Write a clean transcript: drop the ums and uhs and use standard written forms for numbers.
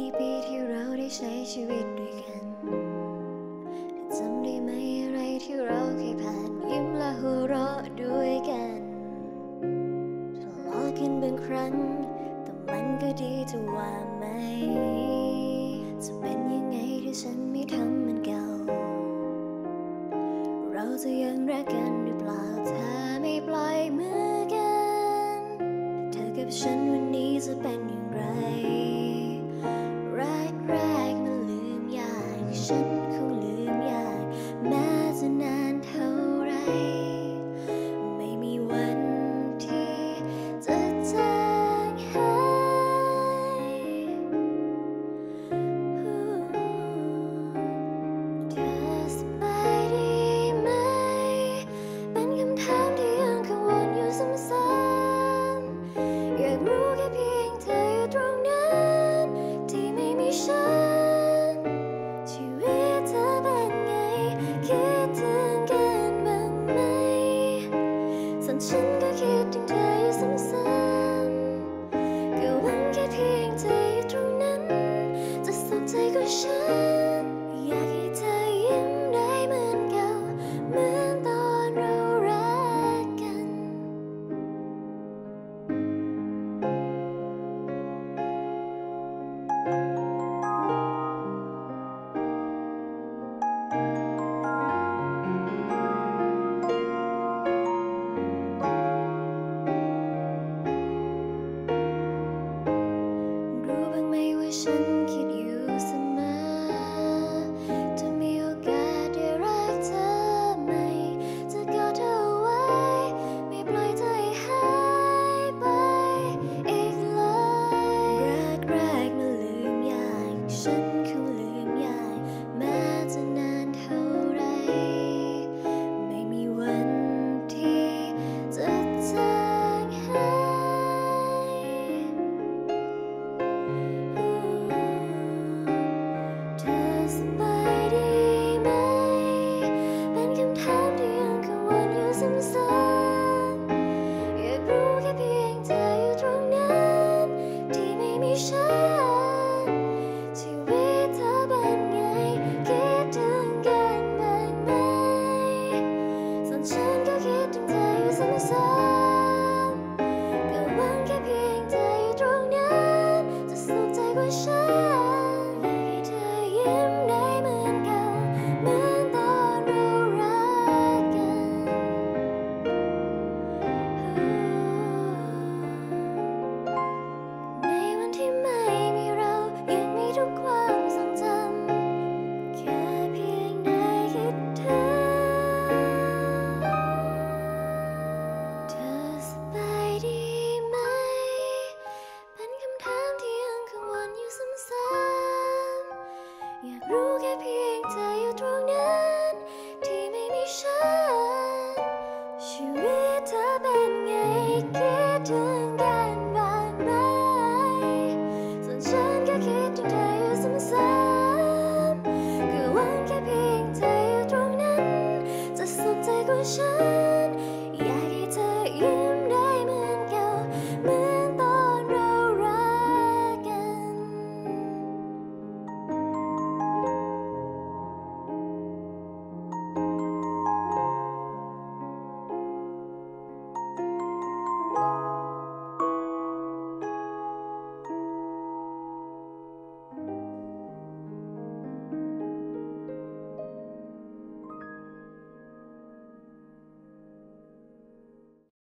ในปีที่เราได้ใช้ชีวิตด้วยกันจำได้ไหมอะไรที่เราเคยผ่านยิ้มและหัวเราะด้วยกันทะเลาะกันบางครั้งแต่มันก็ดีจะว่าไหมจะเป็นยังไงถ้าฉันไม่ทำมันเก่าเราจะยังรักกันหรือเปล่าถ้าไม่ปล่อยมือกันเธอกับฉันวันนี้จะเป็นอย่างไรแรกมันลืมยากฉันคงลืมยากแม้จะนานเท่าไรไม่มีวันที่จะจางหายเธอสบายดีไหมเป็นคำถามที่ยังกังวลอยู่ซ้ำๆอยากรู้แค่เพียง